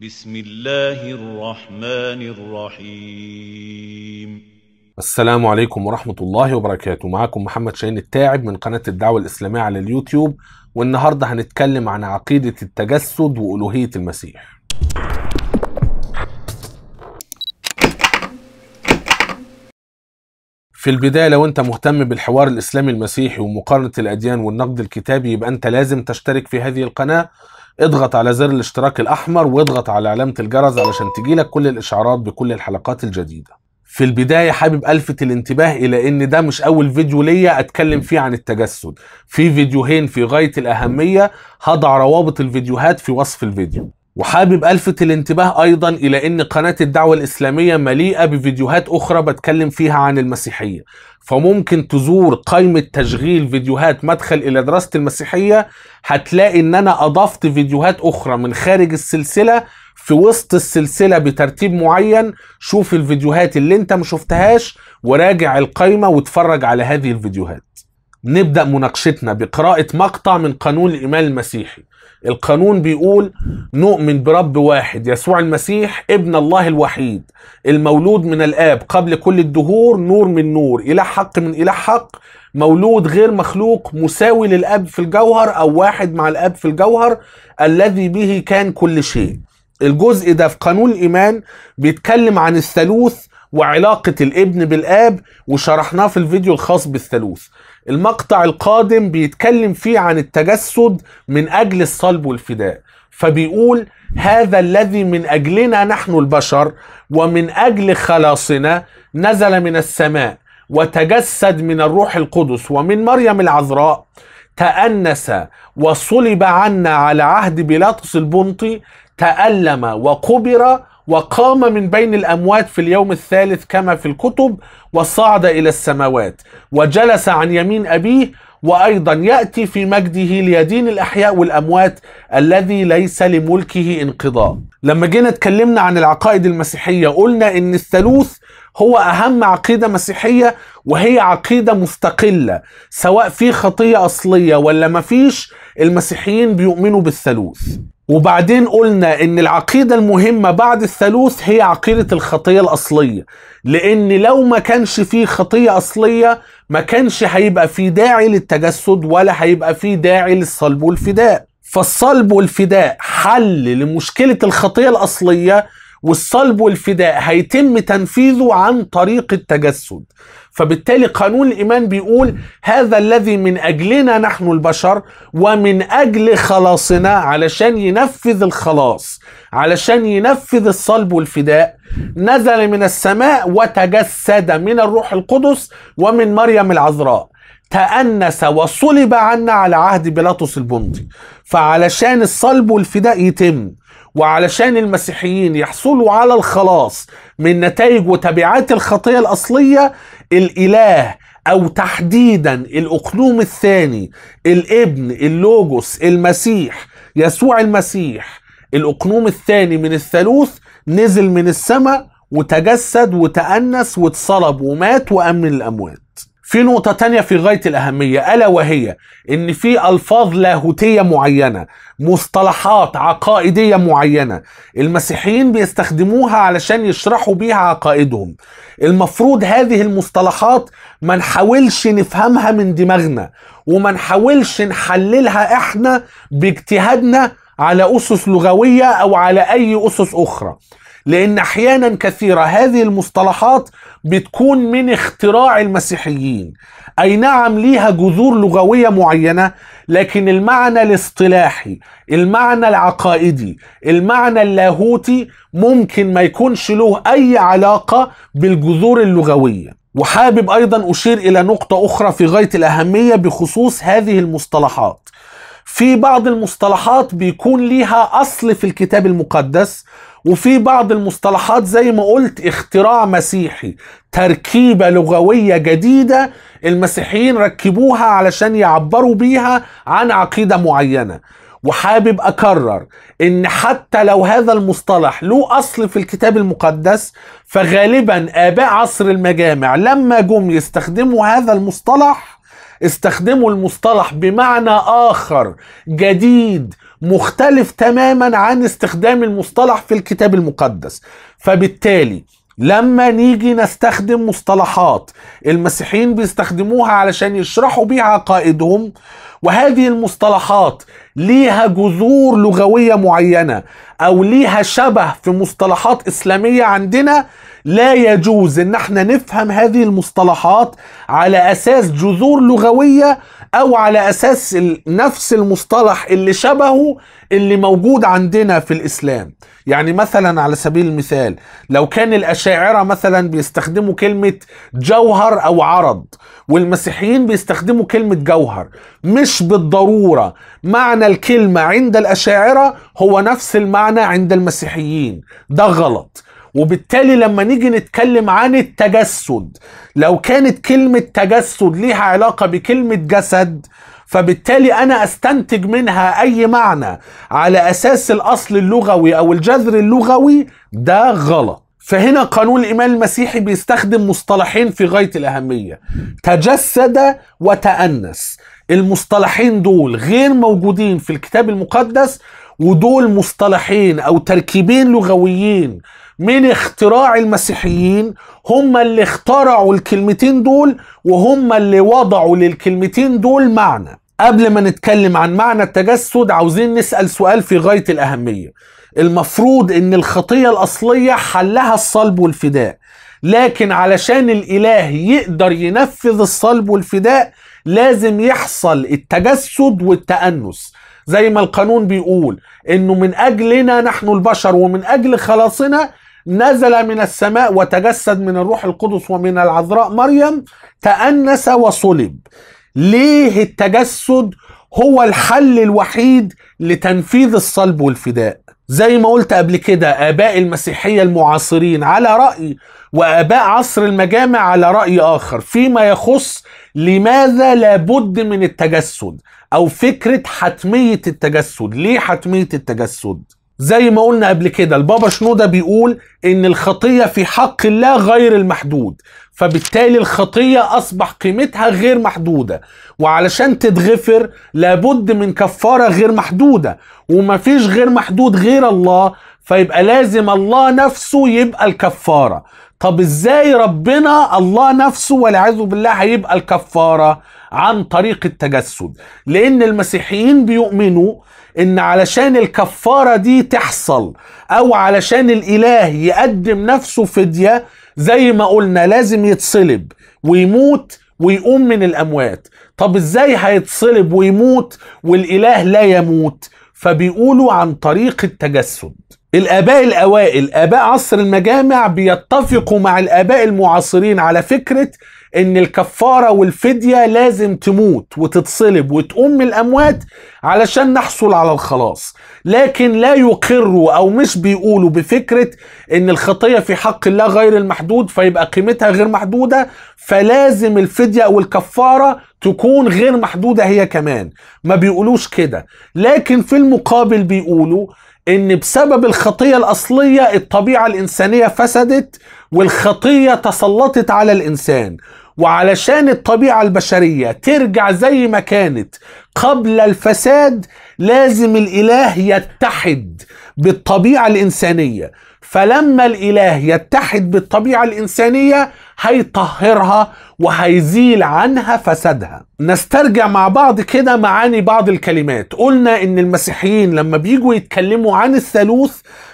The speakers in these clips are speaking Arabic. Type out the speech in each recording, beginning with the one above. بسم الله الرحمن الرحيم. السلام عليكم ورحمة الله وبركاته. معكم محمد شهين التاعب من قناة الدعوة الإسلامية على اليوتيوب، والنهاردة هنتكلم عن عقيدة التجسد وألوهية المسيح. في البداية، لو انت مهتم بالحوار الإسلامي المسيحي ومقارنة الأديان والنقد الكتابي، يبقى انت لازم تشترك في هذه القناة. اضغط على زر الاشتراك الأحمر واضغط على علامة الجرس علشان تجيلك كل الإشعارات بكل الحلقات الجديدة. في البداية حابب ألفت الانتباه إلى إن ده مش أول فيديو ليا أتكلم فيه عن التجسد. في فيديوهين في غاية الأهمية، هضع روابط الفيديوهات في وصف الفيديو. وحابب ألفت الانتباه أيضا إلى إن قناة الدعوة الإسلامية مليئة بفيديوهات أخرى بتكلم فيها عن المسيحية، فممكن تزور قائمة تشغيل فيديوهات مدخل إلى دراسة المسيحية، هتلاقي إن أنا أضفت فيديوهات أخرى من خارج السلسلة في وسط السلسلة بترتيب معين. شوف الفيديوهات اللي أنت مشوفتهاش وراجع القائمة واتفرج على هذه الفيديوهات. نبدأ مناقشتنا بقراءة مقطع من قانون الإيمان المسيحي. القانون بيقول: نؤمن برب واحد يسوع المسيح ابن الله الوحيد، المولود من الآب قبل كل الدهور، نور من نور، إله حق من إله حق، مولود غير مخلوق، مساوي للآب في الجوهر أو واحد مع الآب في الجوهر، الذي به كان كل شيء. الجزء ده في قانون الإيمان بيتكلم عن الثالوث وعلاقة الابن بالآب، وشرحناه في الفيديو الخاص بالثالوث. المقطع القادم بيتكلم فيه عن التجسد من أجل الصلب والفداء، فبيقول: هذا الذي من أجلنا نحن البشر ومن أجل خلاصنا نزل من السماء وتجسد من الروح القدس ومن مريم العذراء، تأنس وصلب عنا على عهد بيلاطس البنطي، تألم وقبر وقام من بين الأموات في اليوم الثالث كما في الكتب، وصعد إلى السماوات وجلس عن يمين أبيه، وأيضا يأتي في مجده ليدين الأحياء والأموات، الذي ليس لملكه انقضاء. لما جينا اتكلمنا عن العقائد المسيحية، قلنا إن الثالوث هو أهم عقيدة مسيحية، وهي عقيدة مستقلة، سواء في خطية أصلية ولا مفيش، المسيحيين بيؤمنوا بالثالوث. وبعدين قلنا إن العقيدة المهمة بعد الثالوث هي عقيدة الخطية الأصلية، لأن لو ما كانش فيه خطية أصلية ما كانش هيبقى فيه داعي للتجسد ولا هيبقى فيه داعي للصلب والفداء. فالصلب والفداء حل لمشكلة الخطية الأصلية، والصلب والفداء هيتم تنفيذه عن طريق التجسد. فبالتالي قانون الإيمان بيقول: هذا الذي من أجلنا نحن البشر ومن أجل خلاصنا، علشان ينفذ الخلاص، علشان ينفذ الصلب والفداء، نزل من السماء وتجسد من الروح القدس ومن مريم العذراء، تأنس وصلب عنا على عهد بيلاطس البنطي. فعلشان الصلب والفداء يتم، وعلشان المسيحيين يحصلوا على الخلاص من نتائج وتبعات الخطية الأصلية، الإله أو تحديدا الأقنوم الثاني، الابن اللوجوس المسيح يسوع المسيح، الأقنوم الثاني من الثالوث، نزل من السماء وتجسد وتأنس واتصلب ومات وقام من الأموات. في نقطة تانية في غاية الأهمية، ألا وهي إن في ألفاظ لاهوتية معينة، مصطلحات عقائدية معينة المسيحيين بيستخدموها علشان يشرحوا بيها عقائدهم. المفروض هذه المصطلحات ما نحاولش نفهمها من دماغنا، وما نحاولش نحللها إحنا باجتهادنا على أسس لغوية أو على أي أسس أخرى، لأن أحيانا كثيرة هذه المصطلحات بتكون من اختراع المسيحيين. أي نعم ليها جذور لغوية معينة، لكن المعنى الاصطلاحي، المعنى العقائدي، المعنى اللاهوتي ممكن ما يكونش له أي علاقة بالجذور اللغوية. وحابب أيضا أشير إلى نقطة أخرى في غاية الأهمية بخصوص هذه المصطلحات. في بعض المصطلحات بيكون ليها أصل في الكتاب المقدس، وفي بعض المصطلحات زي ما قلت اختراع مسيحي، تركيبة لغوية جديدة المسيحيين ركبوها علشان يعبروا بيها عن عقيدة معينة. وحابب أكرر إن حتى لو هذا المصطلح له أصل في الكتاب المقدس، فغالبا آباء عصر المجامع لما جم يستخدموا هذا المصطلح، استخدموا المصطلح بمعنى آخر جديد مختلف تماما عن استخدام المصطلح في الكتاب المقدس. فبالتالي لما نيجي نستخدم مصطلحات المسيحيين بيستخدموها علشان يشرحوا بيها عقائدهم، وهذه المصطلحات ليها جذور لغوية معينة أو ليها شبه في مصطلحات إسلامية عندنا، لا يجوز إن احنا نفهم هذه المصطلحات على أساس جذور لغوية أو على أساس نفس المصطلح اللي شبهه اللي موجود عندنا في الإسلام. يعني مثلا على سبيل المثال، لو كان الأشاعرة مثلا بيستخدموا كلمة جوهر أو عرض، والمسيحيين بيستخدموا كلمة جوهر، مش بالضرورة معنى الكلمة عند الأشاعرة هو نفس المعنى عند المسيحيين، ده غلط. وبالتالي لما نيجي نتكلم عن التجسد، لو كانت كلمة تجسد ليها علاقة بكلمة جسد، فبالتالي أنا أستنتج منها أي معنى على أساس الأصل اللغوي أو الجذر اللغوي، ده غلط. فهنا قانون الإيمان المسيحي بيستخدم مصطلحين في غاية الأهمية، تجسد وتأنس. المصطلحين دول غير موجودين في الكتاب المقدس، ودول مصطلحين أو تركيبين لغويين من اختراع المسيحيين. هم اللي اخترعوا الكلمتين دول، وهم اللي وضعوا للكلمتين دول معنى. قبل ما نتكلم عن معنى التجسد، عاوزين نسأل سؤال في غاية الأهمية. المفروض ان الخطية الأصلية حلها الصلب والفداء، لكن علشان الإله يقدر ينفذ الصلب والفداء لازم يحصل التجسد والتأنس، زي ما القانون بيقول انه من أجلنا نحن البشر ومن أجل خلاصنا نزل من السماء وتجسد من الروح القدس ومن العذراء مريم، تأنس وصلب. ليه التجسد هو الحل الوحيد لتنفيذ الصلب والفداء؟ زي ما قلت قبل كده، آباء المسيحية المعاصرين على رأي، وآباء عصر المجامع على رأي آخر فيما يخص لماذا لابد من التجسد أو فكرة حتمية التجسد. ليه حتمية التجسد؟ زي ما قلنا قبل كده، البابا شنوده بيقول إن الخطية في حق الله غير المحدود، فبالتالي الخطية أصبح قيمتها غير محدودة، وعلشان تتغفر لابد من كفارة غير محدودة، ومفيش غير محدود غير الله، فيبقى لازم الله نفسه يبقى الكفارة. طب إزاي ربنا الله نفسه والعياذ بالله هيبقى الكفارة؟ عن طريق التجسد. لأن المسيحيين بيؤمنوا إن علشان الكفارة دي تحصل أو علشان الإله يقدم نفسه فدية، زي ما قلنا لازم يتصلب ويموت ويقوم من الأموات. طب إزاي هيتصلب ويموت والإله لا يموت؟ فبيقولوا عن طريق التجسد. الآباء الأوائل، آباء عصر المجامع، بيتفقوا مع الآباء المعاصرين على فكرة إن الكفارة والفدية لازم تموت وتتصلب وتقوم من الأموات علشان نحصل على الخلاص، لكن لا يقروا أو مش بيقولوا بفكرة إن الخطية في حق الله غير المحدود فيبقى قيمتها غير محدودة، فلازم الفدية أو الكفارة تكون غير محدودة هي كمان. ما بيقولوش كده، لكن في المقابل بيقولوا إن بسبب الخطية الأصلية الطبيعة الإنسانية فسدت والخطية تسلطت على الإنسان، وعلشان الطبيعة البشرية ترجع زي ما كانت قبل الفساد لازم الإله يتحد بالطبيعة الإنسانية. فلما الإله يتحد بالطبيعة الإنسانية هيطهرها وهيزيل عنها فسادها. نسترجع مع بعض كده معاني بعض الكلمات. قلنا إن المسيحيين لما بيجوا يتكلموا عن الثالوث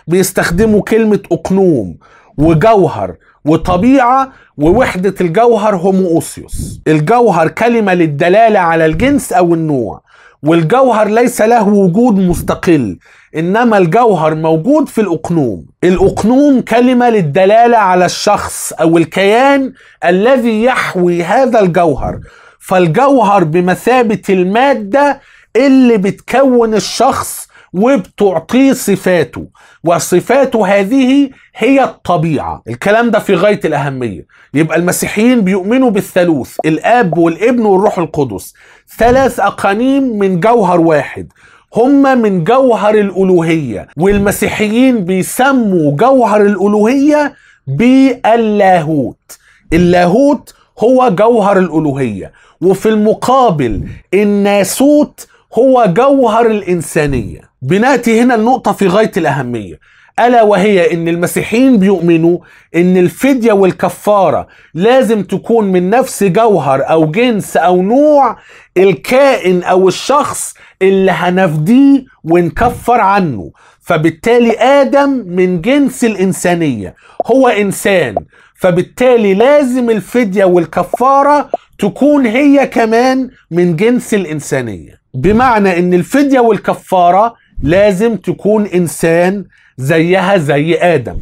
بيستخدموا كلمة اقنوم وجوهر وطبيعة ووحدة الجوهر هومو أوسيوس. الجوهر كلمة للدلالة على الجنس أو النوع، والجوهر ليس له وجود مستقل، إنما الجوهر موجود في الأقنوم. الأقنوم كلمة للدلالة على الشخص أو الكيان الذي يحوي هذا الجوهر، فالجوهر بمثابة المادة اللي بتكون الشخص وبتعطيه صفاته، وصفاته هذه هي الطبيعة. الكلام ده في غاية الأهمية. يبقى المسيحيين بيؤمنوا بالثالوث، الآب والابن والروح القدس، ثلاث أقانيم من جوهر واحد، هما من جوهر الألوهية. والمسيحيين بيسموا جوهر الألوهية باللاهوت. اللاهوت هو جوهر الألوهية، وفي المقابل الناسوت هو جوهر الإنسانية. بنأتي هنا النقطة في غاية الأهمية، ألا وهي إن المسيحيين بيؤمنوا إن الفدية والكفارة لازم تكون من نفس جوهر أو جنس أو نوع الكائن أو الشخص اللي هنفديه ونكفر عنه. فبالتالي آدم من جنس الإنسانية، هو إنسان، فبالتالي لازم الفدية والكفارة تكون هي كمان من جنس الإنسانية، بمعنى إن الفدية والكفارة لازم تكون إنسان زيها زي آدم.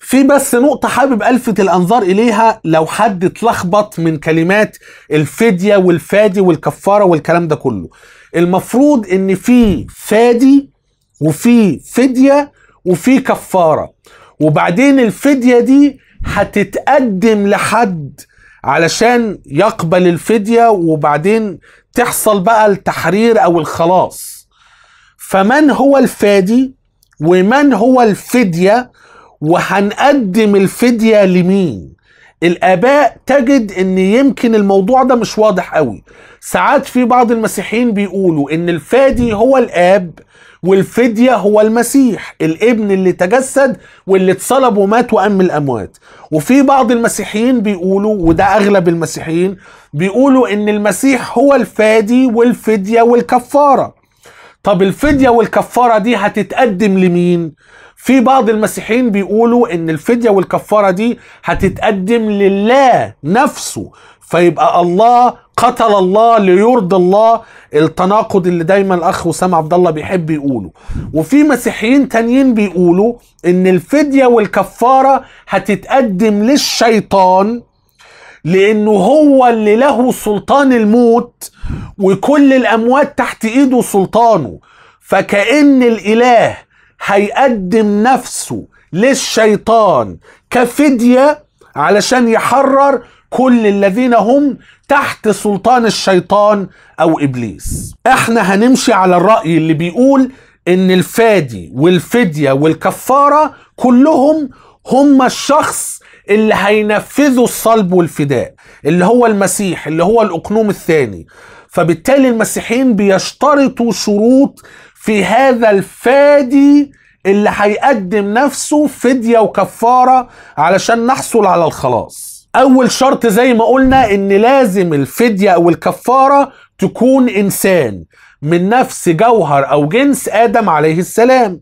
في بس نقطة حابب ألفت الأنظار إليها لو حد اتلخبط من كلمات الفدية والفادي والكفارة والكلام ده كله. المفروض إن في فادي وفي فدية وفي كفارة، وبعدين الفدية دي هتتقدم لحد علشان يقبل الفدية، وبعدين تحصل بقى التحرير أو الخلاص. فمن هو الفادي ومن هو الفدية، وهنقدم الفدية لمين؟ الآباء تجد إن يمكن الموضوع ده مش واضح قوي. ساعات في بعض المسيحيين بيقولوا إن الفادي هو الآب والفدية هو المسيح الابن اللي تجسد واللي اتصلب ومات وقام من الأموات. وفي بعض المسيحيين بيقولوا، وده أغلب المسيحيين بيقولوا، إن المسيح هو الفادي والفدية والكفارة. طب الفدية والكفارة دي هتتقدم لمين؟ في بعض المسيحيين بيقولوا إن الفدية والكفارة دي هتتقدم لله نفسه، فيبقى الله قتل الله ليرضي الله، التناقض اللي دايما الأخ وسام عبد الله بيحب يقوله. وفي مسيحيين تانيين بيقولوا إن الفدية والكفارة هتتقدم للشيطان، لأنه هو اللي له سلطان الموت وكل الأموات تحت إيده سلطانه، فكأن الإله هيقدم نفسه للشيطان كفدية علشان يحرر كل الذين هم تحت سلطان الشيطان أو إبليس. احنا هنمشي على الرأي اللي بيقول إن الفادي والفدية والكفارة كلهم هم الشخص اللي هينفذوا الصلب والفداء، اللي هو المسيح، اللي هو الأقنوم الثاني. فبالتالي المسيحيين بيشترطوا شروط في هذا الفادي اللي هيقدم نفسه فدية وكفارة علشان نحصل على الخلاص. أول شرط زي ما قلنا إن لازم الفدية أو الكفارة تكون إنسان من نفس جوهر أو جنس آدم عليه السلام.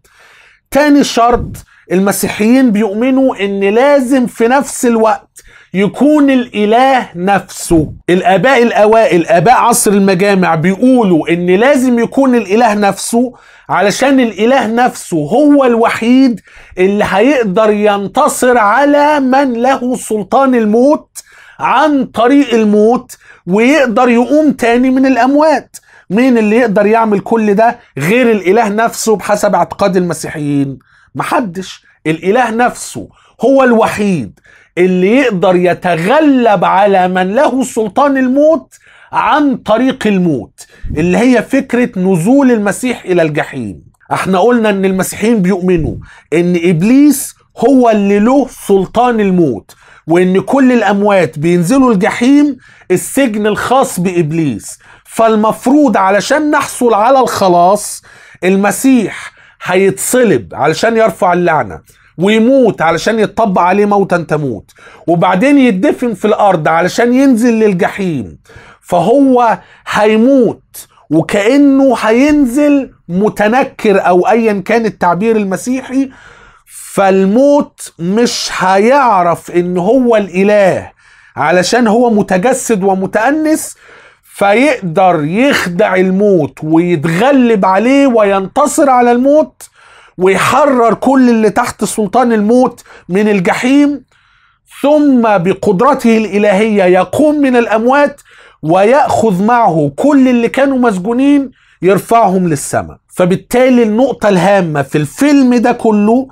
تاني شرط، المسيحيين بيؤمنوا إن لازم في نفس الوقت يكون الإله نفسه. الآباء الأوائل، آباء عصر المجامع، بيقولوا إن لازم يكون الإله نفسه علشان الإله نفسه هو الوحيد اللي هيقدر ينتصر على من له سلطان الموت عن طريق الموت ويقدر يقوم تاني من الأموات. مين اللي يقدر يعمل كل ده غير الإله نفسه بحسب اعتقاد المسيحيين؟ محدش. الإله نفسه هو الوحيد اللي يقدر يتغلب على من له سلطان الموت عن طريق الموت، اللي هي فكرة نزول المسيح إلى الجحيم. احنا قلنا ان المسيحيين بيؤمنوا ان إبليس هو اللي له سلطان الموت، وان كل الأموات بينزلوا الجحيم، السجن الخاص بإبليس. فالمفروض علشان نحصل على الخلاص المسيح هيتصلب علشان يرفع اللعنة، ويموت علشان يتطبق عليه موتا تموت، وبعدين يدفن في الأرض علشان ينزل للجحيم. فهو هيموت وكأنه هينزل متنكر أو أيا كان التعبير المسيحي. فالموت مش هيعرف إن هو الإله علشان هو متجسد ومتأنس، فيقدر يخدع الموت ويتغلب عليه وينتصر على الموت ويحرر كل اللي تحت سلطان الموت من الجحيم، ثم بقدرته الإلهية يقوم من الأموات ويأخذ معه كل اللي كانوا مسجونين يرفعهم للسماء. فبالتالي النقطة الهامة في الفيلم ده كله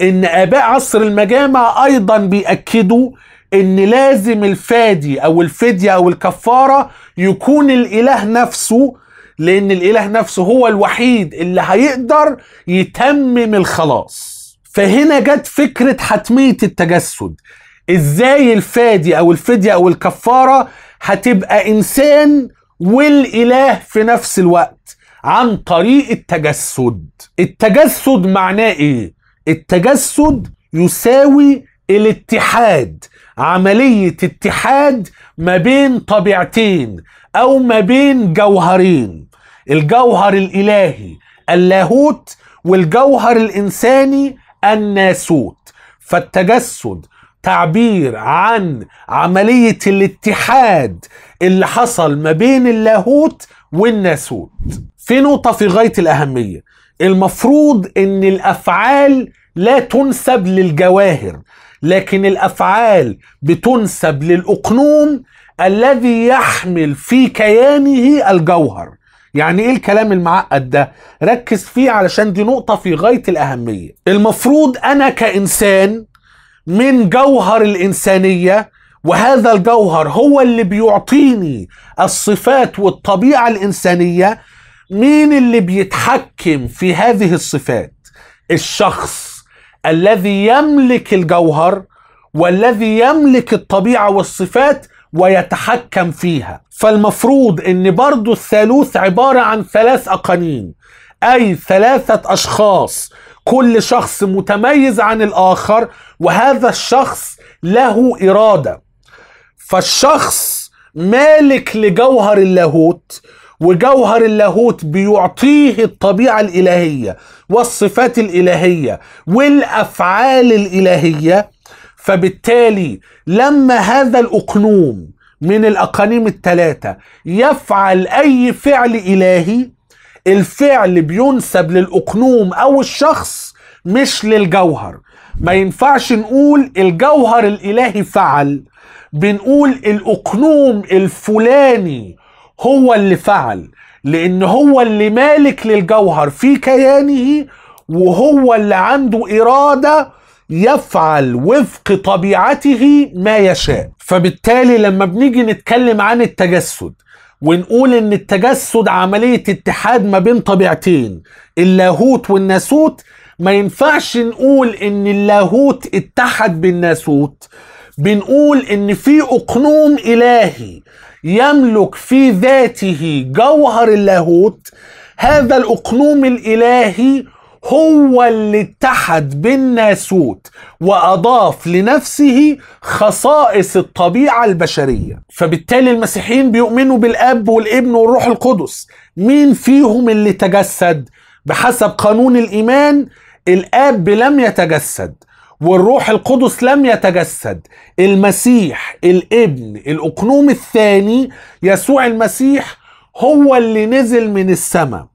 إن آباء عصر المجامع أيضا بيأكدوا إن لازم الفادي أو الفدية أو الكفارة يكون الإله نفسه، لأن الإله نفسه هو الوحيد اللي هيقدر يتمم الخلاص. فهنا جت فكرة حتمية التجسد، إزاي الفادي أو الفدية أو الكفارة هتبقى إنسان والإله في نفس الوقت عن طريق التجسد. التجسد معناه ايه؟ التجسد يساوي الاتحاد، عملية اتحاد ما بين طبيعتين او ما بين جوهرين، الجوهر الالهي اللاهوت والجوهر الانساني الناسوت. فالتجسد تعبير عن عملية الاتحاد اللي حصل ما بين اللاهوت والناسوت. في نقطة في غاية الأهمية، المفروض ان الأفعال لا تنسب للجواهر، لكن الأفعال بتنسب للأقنوم الذي يحمل في كيانه الجوهر. يعني ايه الكلام المعقد ده؟ ركز فيه علشان دي نقطة في غاية الأهمية. المفروض انا كإنسان من جوهر الإنسانية، وهذا الجوهر هو اللي بيعطيني الصفات والطبيعة الإنسانية. مين اللي بيتحكم في هذه الصفات؟ الشخص الذي يملك الجوهر والذي يملك الطبيعة والصفات ويتحكم فيها. فالمفروض ان برضو الثالوث عبارة عن ثلاث أقانيم، أي ثلاثة أشخاص، كل شخص متميز عن الآخر، وهذا الشخص له إرادة. فالشخص مالك لجوهر اللاهوت، وجوهر اللاهوت بيعطيه الطبيعة الإلهية والصفات الإلهية والأفعال الإلهية. فبالتالي لما هذا الأقنوم من الأقانيم الثلاثة يفعل أي فعل إلهي، الفعل بينسب للأقنوم أو الشخص مش للجوهر. ما ينفعش نقول الجوهر الإلهي فعل، بنقول الأقنوم الفلاني هو اللي فعل، لأن هو اللي مالك للجوهر في كيانه، وهو اللي عنده إرادة يفعل وفق طبيعته ما يشاء. فبالتالي لما بنيجي نتكلم عن التجسد ونقول ان التجسد عملية اتحاد ما بين طبيعتين، اللاهوت والناسوت، ما ينفعش نقول ان اللاهوت اتحد بالناسوت. بنقول ان في اقنوم الهي يملك في ذاته جوهر اللاهوت، هذا الاقنوم الالهي هو اللي اتحد بالناسوت وأضاف لنفسه خصائص الطبيعة البشرية. فبالتالي المسيحيين بيؤمنوا بالأب والابن والروح القدس. مين فيهم اللي تجسد؟ بحسب قانون الإيمان الأب لم يتجسد، والروح القدس لم يتجسد، المسيح الابن الأقنوم الثاني يسوع المسيح هو اللي نزل من السماء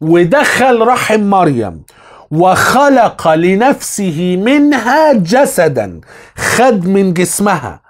ودخل رحم مريم وخلق لنفسه منها جسدا، خد من جسمها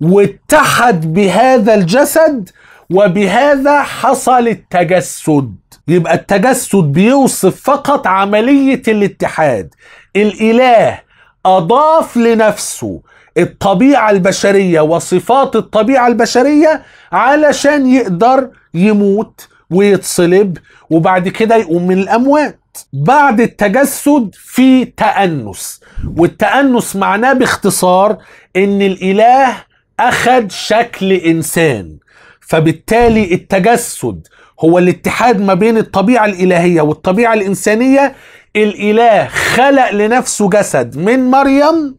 واتحد بهذا الجسد، وبهذا حصل التجسد. يبقى التجسد بيوصف فقط عملية الاتحاد، الإله أضاف لنفسه الطبيعة البشرية وصفات الطبيعة البشرية علشان يقدر يموت ويتصلب وبعد كده يقوم من الأموات. بعد التجسد في تأنس، والتأنس معناه باختصار إن الإله أخد شكل إنسان. فبالتالي التجسد هو الاتحاد ما بين الطبيعة الإلهية والطبيعة الإنسانية. الإله خلق لنفسه جسد من مريم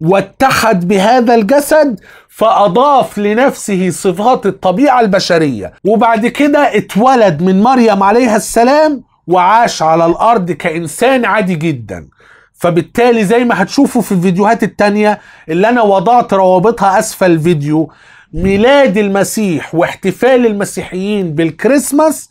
واتحد بهذا الجسد، فأضاف لنفسه صفات الطبيعة البشرية، وبعد كده اتولد من مريم عليها السلام وعاش على الأرض كإنسان عادي جدا. فبالتالي زي ما هتشوفوا في الفيديوهات التانية اللي أنا وضعت روابطها أسفل الفيديو، ميلاد المسيح واحتفال المسيحيين بالكريسماس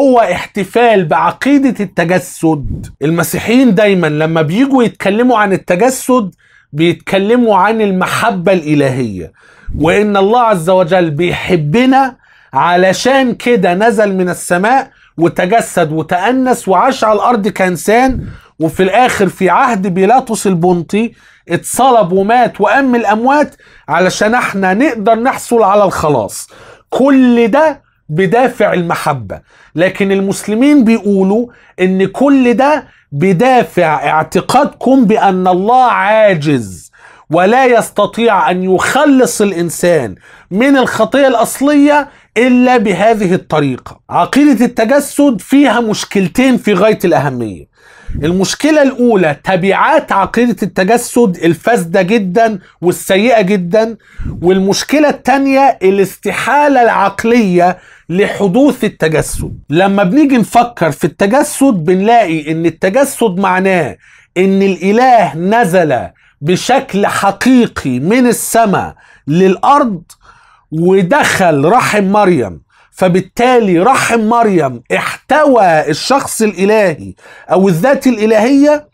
هو احتفال بعقيدة التجسد. المسيحيين دايما لما بيجوا يتكلموا عن التجسد بيتكلموا عن المحبة الإلهية، وإن الله عز وجل بيحبنا علشان كده نزل من السماء وتجسد وتأنس وعاش على الأرض كإنسان، وفي الآخر في عهد بيلاطس البنطي اتصلب ومات وقام من الأموات علشان احنا نقدر نحصل على الخلاص. كل ده بدافع المحبة، لكن المسلمين بيقولوا إن كل ده بدافع اعتقادكم بأن الله عاجز ولا يستطيع أن يخلص الإنسان من الخطية الأصلية إلا بهذه الطريقة. عقيدة التجسد فيها مشكلتين في غاية الأهمية. المشكلة الأولى تبعات عقيدة التجسد الفاسدة جدا والسيئة جدا، والمشكلة الثانية الاستحالة العقلية لحدوث التجسد. لما بنيجي نفكر في التجسد بنلاقي إن التجسد معناه إن الإله نزل بشكل حقيقي من السماء للأرض ودخل رحم مريم، فبالتالي رحم مريم احتوى الشخص الإلهي أو الذات الإلهية،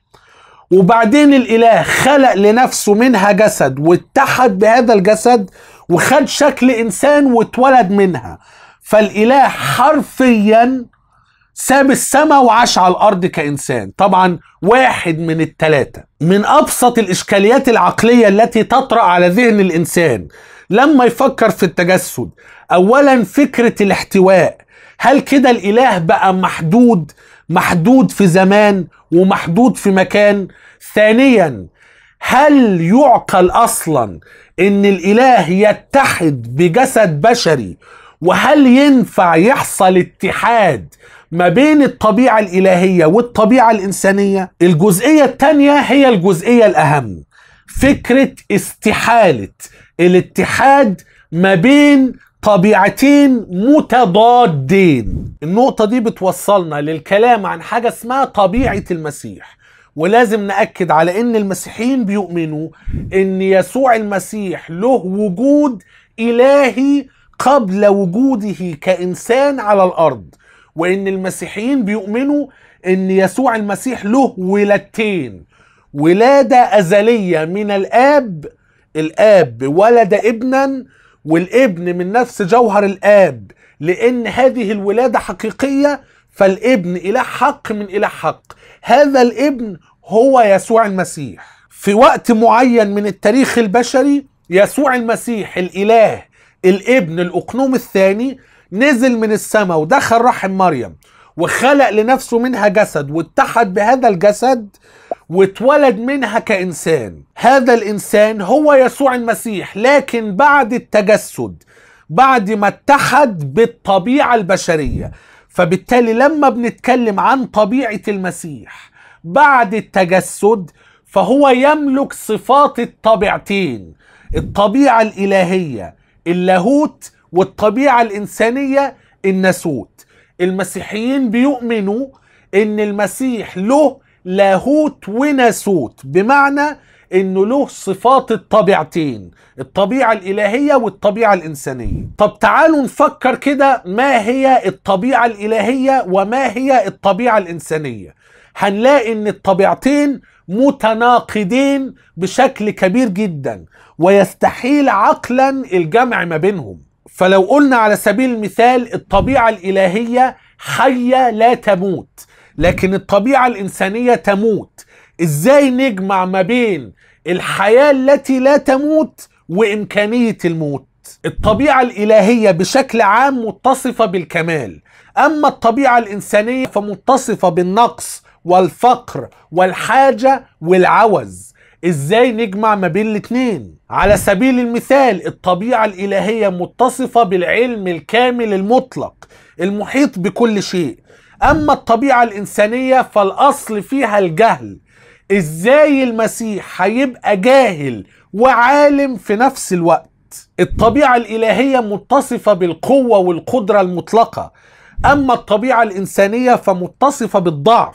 وبعدين الإله خلق لنفسه منها جسد واتحد بهذا الجسد وخد شكل إنسان واتولد منها. فالإله حرفيا ساب السماء وعاش على الأرض كإنسان، طبعا واحد من الثلاثة. من أبسط الإشكاليات العقلية التي تطرأ على ذهن الإنسان لما يفكر في التجسد، أولا فكرة الاحتواء. هل كده الإله بقى محدود في زمان ومحدود في مكان؟ ثانيا، هل يعقل أصلا إن الإله يتحد بجسد بشري؟ وهل ينفع يحصل اتحاد ما بين الطبيعة الإلهية والطبيعة الإنسانية؟ الجزئية الثانية هي الجزئية الأهم، فكرة استحالة الاتحاد ما بين طبيعتين متضادين. النقطة دي بتوصلنا للكلام عن حاجة اسمها طبيعة المسيح، ولازم نأكد على إن المسيحيين بيؤمنوا إن يسوع المسيح له وجود إلهي قبل وجوده كإنسان على الأرض، وإن المسيحيين بيؤمنوا إن يسوع المسيح له ولادتين، ولادة أزلية من الآب. الآب ولد ابنا والابن من نفس جوهر الآب، لأن هذه الولادة حقيقية، فالابن إله حق من إله حق. هذا الابن هو يسوع المسيح. في وقت معين من التاريخ البشري يسوع المسيح الإله الابن الاقنوم الثاني نزل من السماء ودخل رحم مريم وخلق لنفسه منها جسد واتحد بهذا الجسد واتولد منها كإنسان. هذا الإنسان هو يسوع المسيح، لكن بعد التجسد، بعد ما اتحد بالطبيعة البشرية. فبالتالي لما بنتكلم عن طبيعة المسيح بعد التجسد فهو يملك صفات الطبيعتين، الطبيعة الإلهية اللاهوت والطبيعة الإنسانية الناسوت. المسيحيين بيؤمنوا إن المسيح له لاهوت وناسوت، بمعنى إنه له صفات الطبيعتين، الطبيعة الإلهية والطبيعة الإنسانية. طب تعالوا نفكر كده، ما هي الطبيعة الإلهية وما هي الطبيعة الإنسانية؟ هنلاقي إن الطبيعتين متناقضين بشكل كبير جدا، ويستحيل عقلا الجمع ما بينهم. فلو قلنا على سبيل المثال الطبيعة الإلهية حية لا تموت، لكن الطبيعة الإنسانية تموت، إزاي نجمع ما بين الحياة التي لا تموت وإمكانية الموت؟ الطبيعة الإلهية بشكل عام متصفة بالكمال، أما الطبيعة الإنسانية فمتصفة بالنقص والفقر والحاجة والعوز. إزاي نجمع ما بين الاتنين؟ على سبيل المثال الطبيعة الإلهية متصفة بالعلم الكامل المطلق المحيط بكل شيء، أما الطبيعة الإنسانية فالأصل فيها الجهل. إزاي المسيح هيبقى جاهل وعالم في نفس الوقت؟ الطبيعة الإلهية متصفة بالقوة والقدرة المطلقة، أما الطبيعة الإنسانية فمتصفة بالضعف.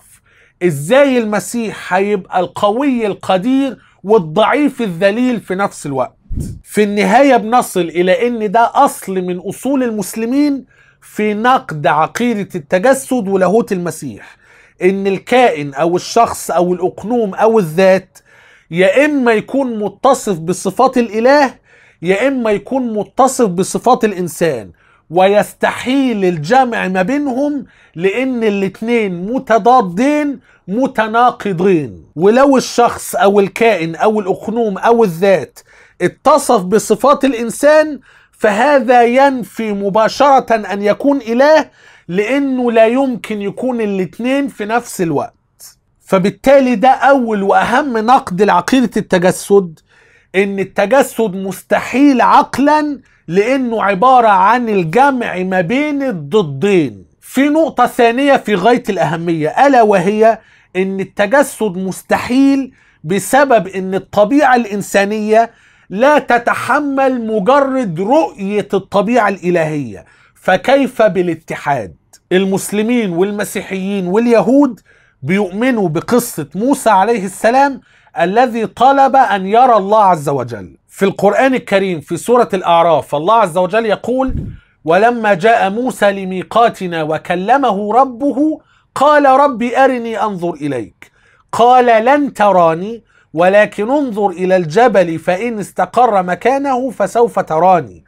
إزاي المسيح هيبقى القوي القدير والضعيف الذليل في نفس الوقت؟ في النهاية بنصل إلى إن ده أصل من أصول المسلمين في نقد عقيدة التجسد ولاهوت المسيح، إن الكائن أو الشخص أو الأقنوم أو الذات يا إما يكون متصف بصفات الإله يا إما يكون متصف بصفات الإنسان، ويستحيل الجمع ما بينهم لأن الاتنين متضادين متناقضين. ولو الشخص أو الكائن أو الأقنوم أو الذات اتصف بصفات الإنسان فهذا ينفي مباشرة أن يكون إله، لأنه لا يمكن يكون الاتنين في نفس الوقت. فبالتالي ده أول وأهم نقد لعقيدة التجسد، إن التجسد مستحيل عقلا لأنه عبارة عن الجمع ما بين الضدين. في نقطة ثانية في غاية الأهمية، ألا وهي أن التجسد مستحيل بسبب أن الطبيعة الإنسانية لا تتحمل مجرد رؤية الطبيعة الإلهية، فكيف بالاتحاد؟ المسلمين والمسيحيين واليهود بيؤمنوا بقصة موسى عليه السلام الذي طلب أن يرى الله عز وجل. في القرآن الكريم في سورة الأعراف الله عز وجل يقول: ولما جاء موسى لميقاتنا وكلمه ربه قال رب أرني أنظر إليك، قال لن تراني ولكن انظر إلى الجبل فإن استقر مكانه فسوف تراني،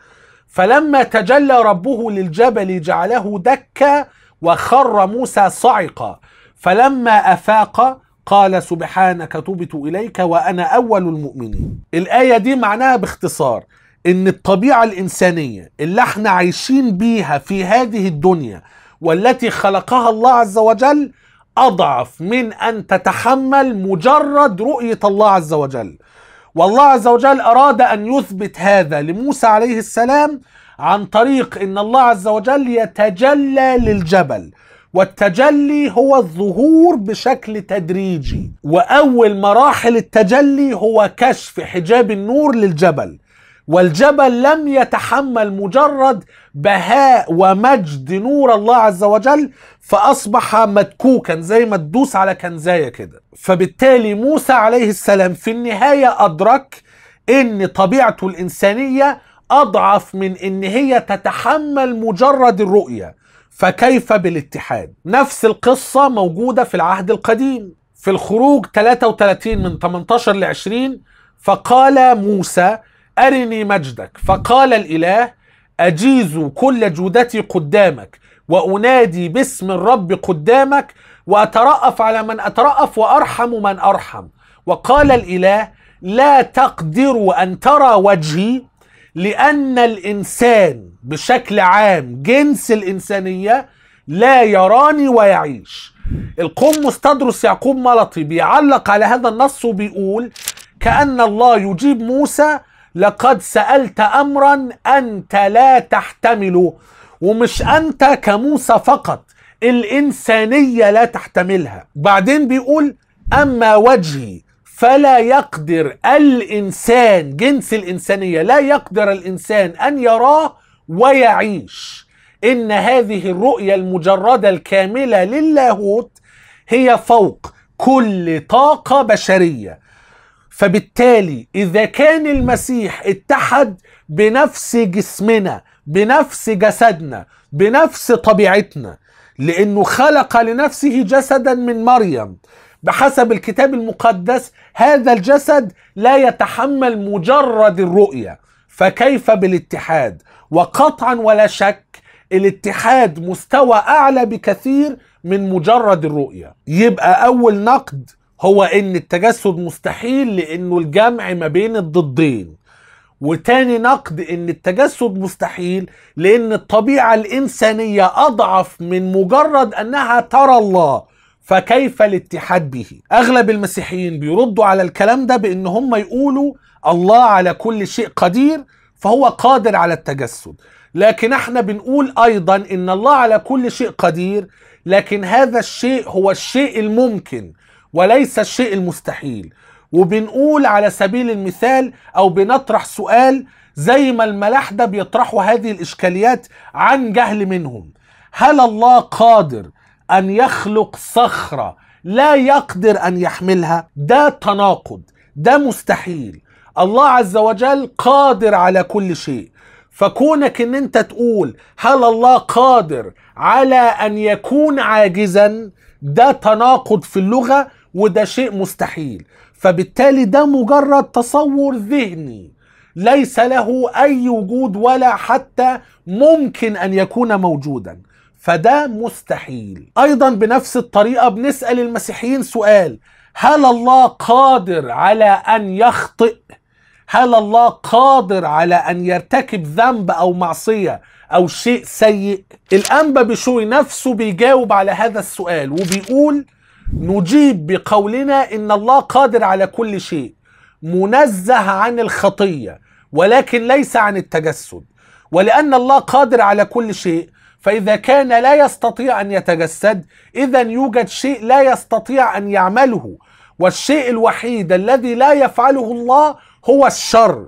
فلما تجلى ربه للجبل جعله دكا وخر موسى صعقا، فلما أفاق قال سبحانك تبت إليك وأنا أول المؤمنين. الآية دي معناها باختصار إن الطبيعة الإنسانية اللي احنا عايشين بيها في هذه الدنيا والتي خلقها الله عز وجل أضعف من أن تتحمل مجرد رؤية الله عز وجل، والله عز وجل أراد أن يثبت هذا لموسى عليه السلام عن طريق إن الله عز وجل يتجلى للجبل، والتجلي هو الظهور بشكل تدريجي، وأول مراحل التجلي هو كشف حجاب النور للجبل، والجبل لم يتحمل مجرد بهاء ومجد نور الله عز وجل فأصبح مدكوكا زي ما تدوس على كنزاية كده. فبالتالي موسى عليه السلام في النهاية أدرك إن طبيعته الإنسانية أضعف من إن هي تتحمل مجرد الرؤية، فكيف بالاتحاد؟ نفس القصة موجودة في العهد القديم في الخروج 33 من 18 ل 20: فقال موسى أرني مجدك، فقال الإله أجيز كل جودتي قدامك وأنادي باسم الرب قدامك وأترأف على من أترأف وأرحم من أرحم، وقال الإله لا تقدر أن ترى وجهي، لأن الإنسان بشكل عام جنس الإنسانية لا يراني ويعيش. القمص مستدرس يعقوب ملطي بيعلق على هذا النص وبيقول: كأن الله يجيب موسى لقد سألت أمرا أنت لا تحتمله، ومش أنت كموسى فقط، الإنسانية لا تحتملها. بعدين بيقول: أما وجهي فلا يقدر الإنسان، جنس الإنسانية، لا يقدر الإنسان أن يراه ويعيش، إن هذه الرؤية المجردة الكاملة للاهوت هي فوق كل طاقة بشرية. فبالتالي إذا كان المسيح اتحد بنفس جسمنا بنفس جسدنا بنفس طبيعتنا، لأنه خلق لنفسه جسدا من مريم بحسب الكتاب المقدس، هذا الجسد لا يتحمل مجرد الرؤية، فكيف بالاتحاد؟ وقطعا ولا شك الاتحاد مستوى أعلى بكثير من مجرد الرؤية. يبقى أول نقد هو إن التجسد مستحيل لأنه الجمع ما بين الضدين، وتاني نقد إن التجسد مستحيل لأن الطبيعة الإنسانية أضعف من مجرد أنها ترى الله، فكيف الاتحاد به؟ أغلب المسيحيين بيردوا على الكلام ده بإن هم يقولوا الله على كل شيء قدير فهو قادر على التجسد، لكن احنا بنقول أيضا إن الله على كل شيء قدير، لكن هذا الشيء هو الشيء الممكن وليس الشيء المستحيل. وبنقول على سبيل المثال أو بنطرح سؤال زي ما الملاحدة بيطرحوا هذه الإشكاليات عن جهل منهم: هل الله قادر أن يخلق صخرة لا يقدر أن يحملها؟ ده تناقض، ده مستحيل. الله عز وجل قادر على كل شيء، فكونك إن أنت تقول هل الله قادر على أن يكون عاجزا، ده تناقض في اللغة وده شيء مستحيل. فبالتالي ده مجرد تصور ذهني ليس له أي وجود ولا حتى ممكن أن يكون موجودا، فده مستحيل. أيضا بنفس الطريقة بنسأل المسيحيين سؤال: هل الله قادر على أن يخطئ؟ هل الله قادر على أن يرتكب ذنب أو معصية أو شيء سيء؟ الانبا بيشوي نفسه بيجاوب على هذا السؤال وبيقول: نجيب بقولنا إن الله قادر على كل شيء، منزه عن الخطية ولكن ليس عن التجسد، ولأن الله قادر على كل شيء، فإذا كان لا يستطيع أن يتجسد، إذا يوجد شيء لا يستطيع أن يعمله، والشيء الوحيد الذي لا يفعله الله هو الشر.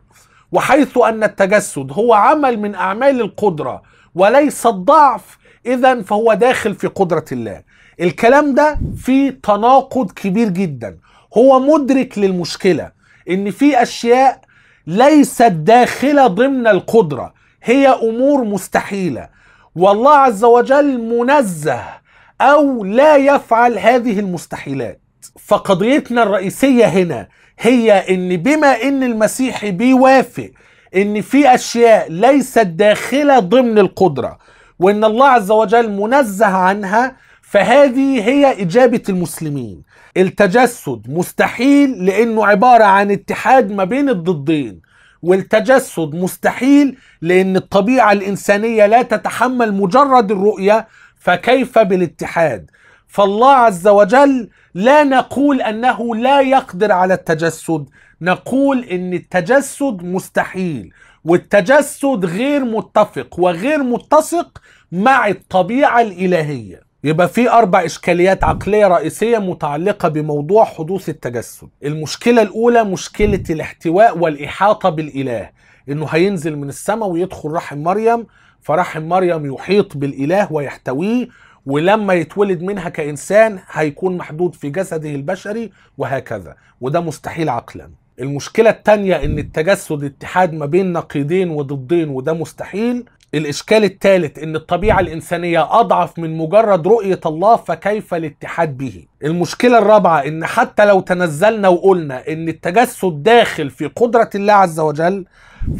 وحيث أن التجسد هو عمل من أعمال القدرة وليس الضعف، إذا فهو داخل في قدرة الله. الكلام ده فيه تناقض كبير جدا. هو مدرك للمشكلة إن في أشياء ليست داخلة ضمن القدرة، هي أمور مستحيلة، والله عز وجل منزه أو لا يفعل هذه المستحيلات. فقضيتنا الرئيسية هنا هي إن بما إن المسيح بيوافق إن في أشياء ليست داخلة ضمن القدرة وإن الله عز وجل منزه عنها، فهذه هي إجابة المسلمين. التجسد مستحيل لأنه عبارة عن اتحاد ما بين الضدين، والتجسد مستحيل لأن الطبيعة الإنسانية لا تتحمل مجرد الرؤية، فكيف بالاتحاد؟ فالله عز وجل لا نقول أنه لا يقدر على التجسد، نقول أن التجسد مستحيل، والتجسد غير متفق وغير متسق مع الطبيعة الإلهية. يبقى في 4 إشكاليات عقلية رئيسية متعلقة بموضوع حدوث التجسد. المشكلة الأولى مشكلة الاحتواء والإحاطة بالإله، إنه هينزل من السماء ويدخل رحم مريم، فرحم مريم يحيط بالإله ويحتويه، ولما يتولد منها كإنسان هيكون محدود في جسده البشري وهكذا، وده مستحيل عقلا. المشكلة الثانية إن التجسد اتحاد ما بين نقيضين وضدين، وده مستحيل. الإشكال الثالث إن الطبيعة الإنسانية أضعف من مجرد رؤية الله، فكيف الاتحاد به؟ المشكلة الرابعة إن حتى لو تنزلنا وقلنا إن التجسد داخل في قدرة الله عز وجل،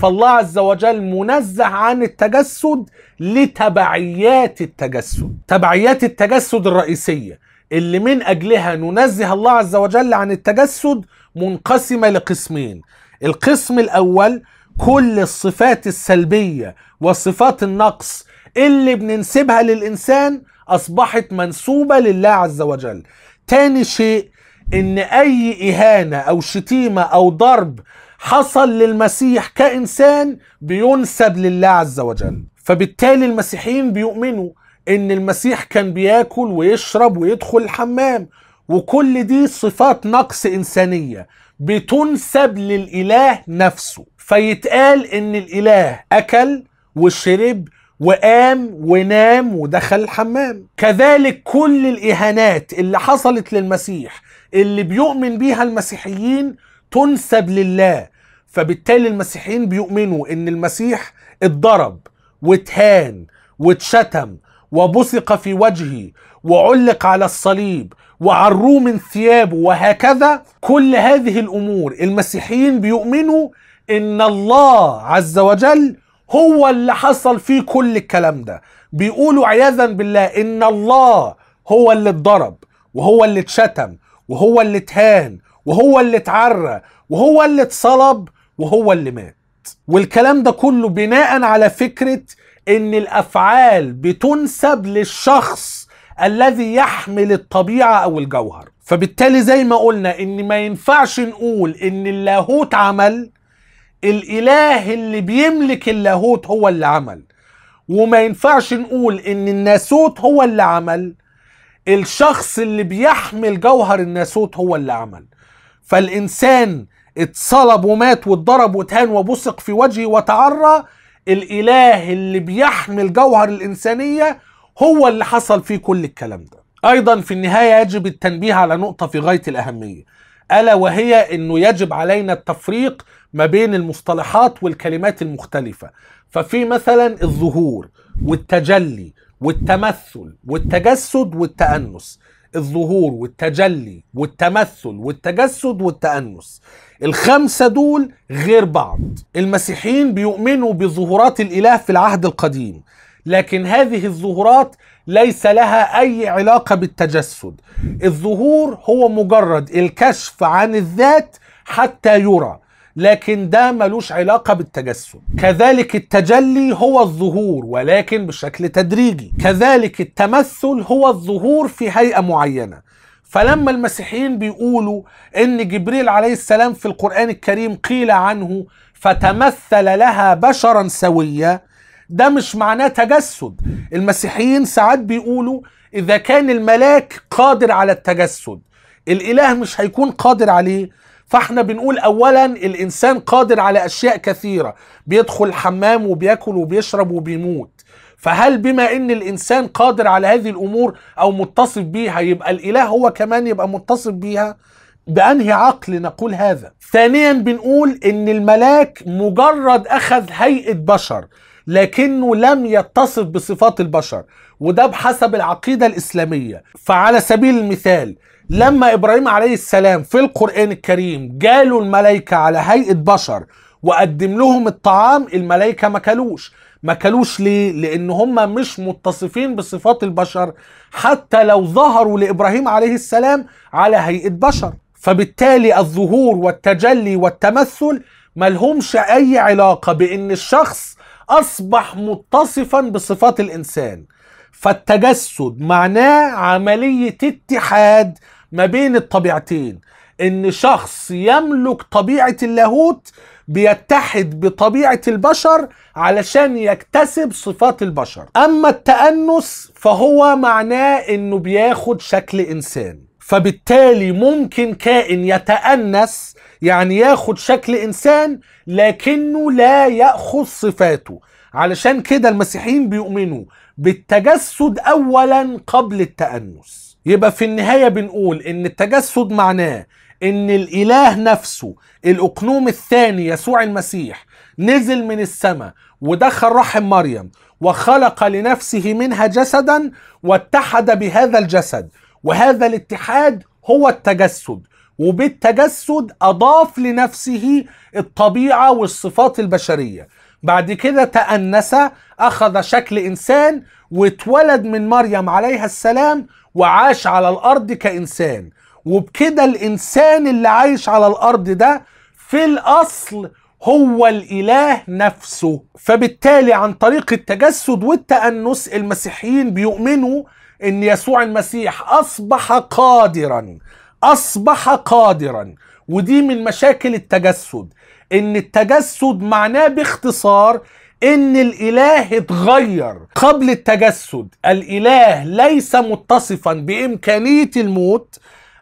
فالله عز وجل منزه عن التجسد لتبعيات التجسد. تبعيات التجسد الرئيسية اللي من أجلها ننزه الله عز وجل عن التجسد منقسمة لقسمين. القسم الأول كل الصفات السلبية وصفات النقص اللي بننسبها للإنسان أصبحت منسوبة لله عز وجل. تاني شيء إن أي إهانة أو شتيمة أو ضرب حصل للمسيح كإنسان بينسب لله عز وجل. فبالتالي المسيحيين بيؤمنوا إن المسيح كان بياكل ويشرب ويدخل الحمام، وكل دي صفات نقص إنسانية بتنسب للإله نفسه. فيتقال إن الإله أكل وشرب وقام ونام ودخل الحمام. كذلك كل الإهانات اللي حصلت للمسيح اللي بيؤمن بيها المسيحيين تنسب لله. فبالتالي المسيحيين بيؤمنوا إن المسيح اتضرب واتهان واتشتم وبصق في وجهه وعلق على الصليب وعروه من ثيابه وهكذا. كل هذه الأمور المسيحيين بيؤمنوا إن الله عز وجل هو اللي حصل فيه كل الكلام ده. بيقولوا عياذا بالله إن الله هو اللي اتضرب وهو اللي اتشتم وهو اللي اتهان وهو اللي اتعرى وهو اللي اتصلب وهو اللي مات. والكلام ده كله بناء على فكرة إن الأفعال بتنسب للشخص الذي يحمل الطبيعة أو الجوهر. فبالتالي زي ما قلنا إن ما ينفعش نقول إن اللاهوت عمل، الإله اللي بيملك اللاهوت هو اللي عمل، وما ينفعش نقول إن الناسوت هو اللي عمل، الشخص اللي بيحمل جوهر الناسوت هو اللي عمل. فالإنسان اتصلب ومات واتضرب واتهان وبصق في وجهه وتعرى، الإله اللي بيحمل جوهر الإنسانية هو اللي حصل فيه كل الكلام ده. أيضا في النهاية يجب التنبيه على نقطة في غاية الأهمية، ألا وهي أنه يجب علينا التفريق ما بين المصطلحات والكلمات المختلفة. ففي مثلا الظهور والتجلي والتمثل والتجسد والتأنس. الظهور والتجلي والتمثل والتجسد والتأنس، ال5 دول غير بعض. المسيحيين بيؤمنوا بظهورات الإله في العهد القديم، لكن هذه الظهورات ليس لها أي علاقة بالتجسد. الظهور هو مجرد الكشف عن الذات حتى يرى، لكن ده ملوش علاقة بالتجسد. كذلك التجلي هو الظهور ولكن بشكل تدريجي. كذلك التمثل هو الظهور في هيئة معينة. فلما المسيحيين بيقولوا إن جبريل عليه السلام في القرآن الكريم قيل عنه فتمثل لها بشرا سويا، ده مش معناه تجسد. المسيحيين ساعات بيقولوا إذا كان الملاك قادر على التجسد الإله مش هيكون قادر عليه. فاحنا بنقول أولا الإنسان قادر على أشياء كثيرة، بيدخل الحمام وبيأكل وبيشرب وبيموت، فهل بما ان الانسان قادر على هذه الامور او متصف بيها يبقى الاله هو كمان يبقى متصف بيها؟ بانهي عقل نقول هذا؟ ثانيا بنقول ان الملاك مجرد اخذ هيئة بشر لكنه لم يتصف بصفات البشر، وده بحسب العقيدة الاسلامية. فعلى سبيل المثال لما ابراهيم عليه السلام في القرآن الكريم جاله الملائكة على هيئة بشر وقدم لهم الطعام، الملائكة ما كلوش ليه؟ لان هم مش متصفين بصفات البشر حتى لو ظهروا لابراهيم عليه السلام على هيئة بشر. فبالتالي الظهور والتجلي والتمثل ملهمش اي علاقة بان الشخص اصبح متصفا بصفات الانسان. فالتجسد معناه عملية اتحاد ما بين الطبيعتين، ان شخص يملك طبيعة اللاهوت بيتحد بطبيعة البشر علشان يكتسب صفات البشر. أما التأنس فهو معناه إنه بياخد شكل إنسان، فبالتالي ممكن كائن يتأنس يعني ياخد شكل إنسان لكنه لا يأخذ صفاته. علشان كده المسيحيين بيؤمنوا بالتجسد أولا قبل التأنس. يبقى في النهاية بنقول إن التجسد معناه إن الإله نفسه الأقنوم الثاني يسوع المسيح نزل من السماء ودخل رحم مريم وخلق لنفسه منها جسدا واتحد بهذا الجسد، وهذا الاتحاد هو التجسد، وبالتجسد أضاف لنفسه الطبيعة والصفات البشرية. بعد كده تأنس، أخذ شكل إنسان واتولد من مريم عليها السلام وعاش على الأرض كإنسان. وبكده الإنسان اللي عايش على الأرض ده في الأصل هو الإله نفسه. فبالتالي عن طريق التجسد والتأنس المسيحيين بيؤمنوا إن يسوع المسيح أصبح قادرا. ودي من مشاكل التجسد، إن التجسد معناه باختصار إن الإله اتغير. قبل التجسد الإله ليس متصفا بإمكانية الموت،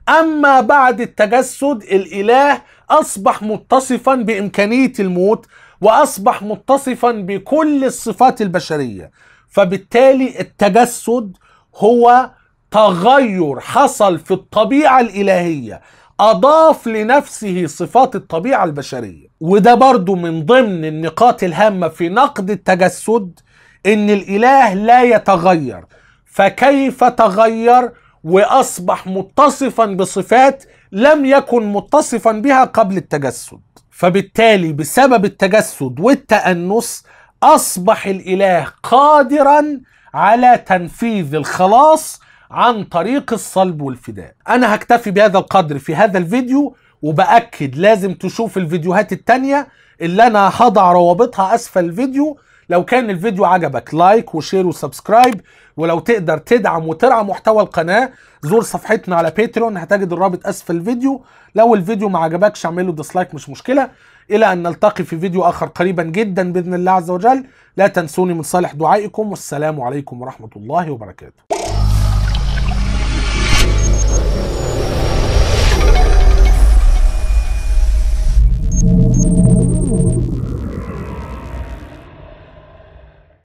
أما بعد التجسد الإله أصبح متصفا بإمكانية الموت وأصبح متصفا بكل الصفات البشرية. فبالتالي التجسد هو تغير حصل في الطبيعة الإلهية، أضاف لنفسه صفات الطبيعة البشرية. وده برضو من ضمن النقاط الهامة في نقد التجسد، إن الإله لا يتغير، فكيف تغير؟ وأصبح متصفا بصفات لم يكن متصفا بها قبل التجسد. فبالتالي بسبب التجسد والتأنس أصبح الإله قادرا على تنفيذ الخلاص عن طريق الصلب والفداء. أنا هكتفي بهذا القدر في هذا الفيديو، وبأكد لازم تشوف الفيديوهات التانية اللي أنا هضع روابطها أسفل الفيديو. لو كان الفيديو عجبك لايك وشير وسبسكرايب، ولو تقدر تدعم وترعى محتوى القناة زور صفحتنا على باتريون، هتجد الرابط اسفل الفيديو. لو الفيديو ما عجبكش اعمله ديسلايك مش مشكلة، الى ان نلتقي في فيديو اخر قريبا جدا باذن الله عز وجل. لا تنسوني من صالح دعائكم، والسلام عليكم ورحمة الله وبركاته.